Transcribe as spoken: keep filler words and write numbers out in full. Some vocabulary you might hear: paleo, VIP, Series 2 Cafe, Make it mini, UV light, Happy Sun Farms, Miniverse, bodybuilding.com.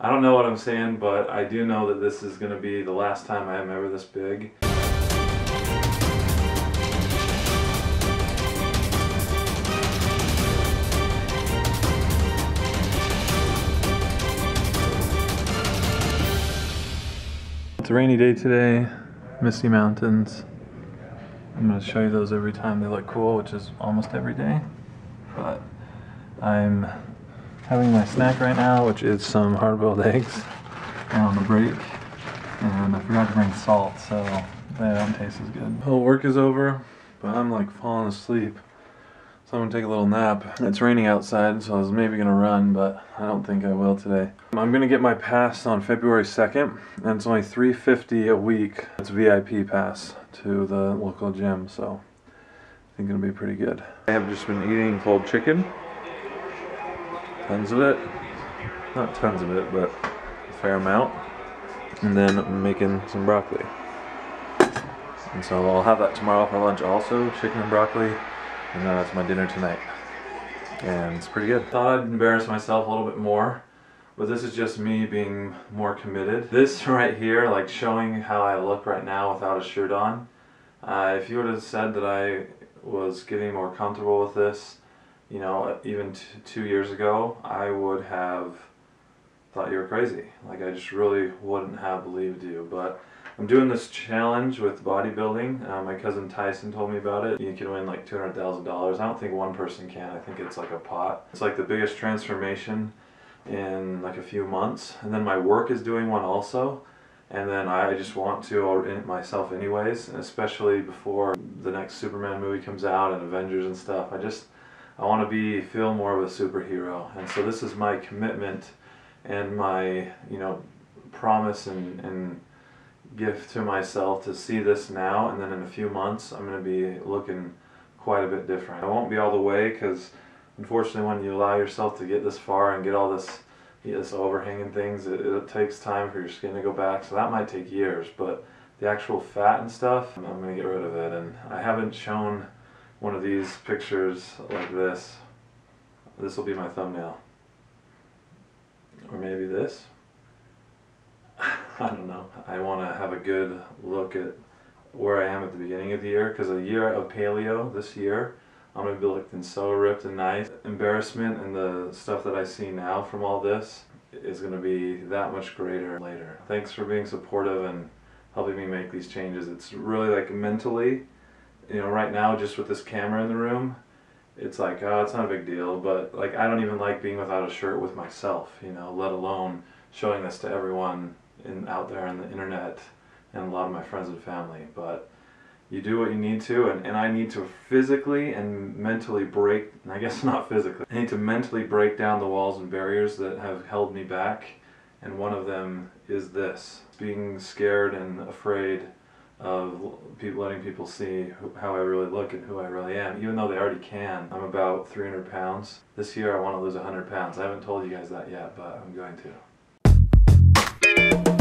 I don't know what I'm saying, but I do know that this is going to be the last time I am ever this big. It's a rainy day today, misty mountains. I'm going to show you those every time. They look cool, which is almost every day. But I'm having my snack right now, which is some hard-boiled eggs on the break. And I forgot to bring salt, so they don't taste as good. The whole work is over, but I'm like falling asleep. So I'm going to take a little nap. It's raining outside, so I was maybe going to run, but I don't think I will today. I'm going to get my pass on February second, and it's only three fifty a week. It's a V I P pass to the local gym, so I think it'll be pretty good. I have just been eating cold chicken. Tons of it. Not tons of it, but a fair amount. And then I'm making some broccoli. And so I'll have that tomorrow for lunch also, chicken and broccoli. And then that's my dinner tonight. And it's pretty good. Thought I'd embarrass myself a little bit more. But this is just me being more committed. This right here, like showing how I look right now without a shirt on. Uh, if you would have said that I was getting more comfortable with this, you know, even t two years ago, I would have thought you were crazy. Like, I just really wouldn't have believed you. But I'm doing this challenge with bodybuilding. Uh, my cousin Tyson told me about it. You can win like two hundred thousand dollars. I don't think one person can. I think it's like a pot. It's like the biggest transformation in like a few months. And then my work is doing one also. And then I just want to orient myself anyways, and especially before the next Superman movie comes out and Avengers and stuff. I just, I want to be, feel more of a superhero. And so this is my commitment and my, you know, promise and, and gift to myself to see this now, and then in a few months I'm going to be looking quite a bit different. I won't be all the way, because unfortunately when you allow yourself to get this far and get all this, you know, this overhanging things, it, it takes time for your skin to go back, so that might take years, but the actual fat and stuff, I'm going to get rid of it. And I haven't shown one of these pictures like this. This will be my thumbnail. Or maybe this? I don't know. I want to have a good look at where I am at the beginning of the year, because a year of paleo this year, I'm going to be looking so ripped and nice. Embarrassment and the stuff that I see now from all this is going to be that much greater later. Thanks for being supportive and helping me make these changes. It's really like mentally, you know, right now just with this camera in the room, it's like, oh, it's not a big deal, but like I don't even like being without a shirt with myself, you know, let alone showing this to everyone in, out there on the internet and a lot of my friends and family. But you do what you need to, and, and I need to physically and mentally break, and I guess not physically, I need to mentally break down the walls and barriers that have held me back, and one of them is this, being scared and afraid of people, letting people see who, how I really look and who I really am, even though they already can. I'm about three hundred pounds. This year I want to lose one hundred pounds. I haven't told you guys that yet, but I'm going to.